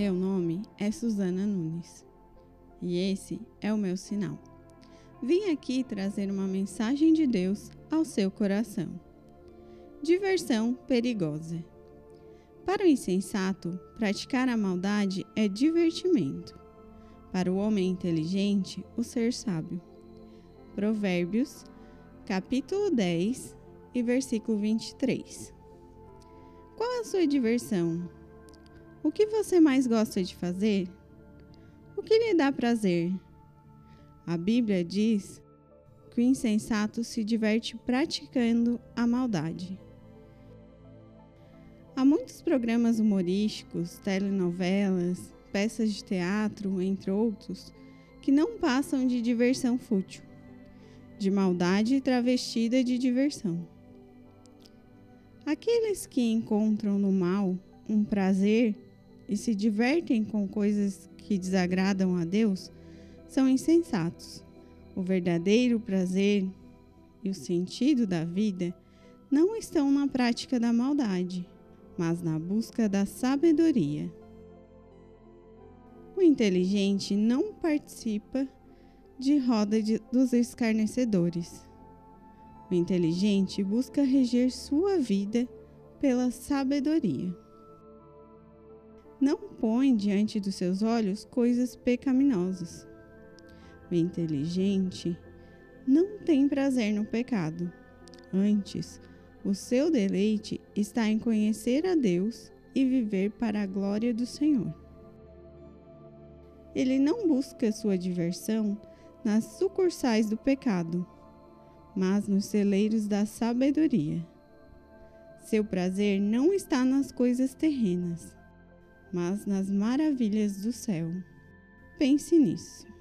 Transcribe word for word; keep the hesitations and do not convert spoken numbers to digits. Meu nome é Suzana Nunes e esse é o meu sinal. Vim aqui trazer uma mensagem de Deus ao seu coração. Diversão perigosa. Para o insensato, praticar a maldade é divertimento. Para o homem inteligente, o ser sábio. Provérbios, capítulo dez e versículo vinte e três. Qual a sua diversão? O que você mais gosta de fazer? O que lhe dá prazer? A Bíblia diz que o insensato se diverte praticando a maldade. Há muitos programas humorísticos, telenovelas, peças de teatro, entre outros, que não passam de diversão fútil, de maldade travestida de diversão. Aqueles que encontram no mal um prazer e se divertem com coisas que desagradam a Deus são insensatos. O verdadeiro prazer e o sentido da vida não estão na prática da maldade, mas na busca da sabedoria. O inteligente não participa de roda de, dos escarnecedores. O inteligente busca reger sua vida pela sabedoria. Não põe diante dos seus olhos coisas pecaminosas. O inteligente não tem prazer no pecado. Antes, o seu deleite está em conhecer a Deus e viver para a glória do Senhor. Ele não busca sua diversão nas sucursais do pecado, mas nos celeiros da sabedoria. Seu prazer não está nas coisas terrenas, mas nas maravilhas do céu. Pense nisso.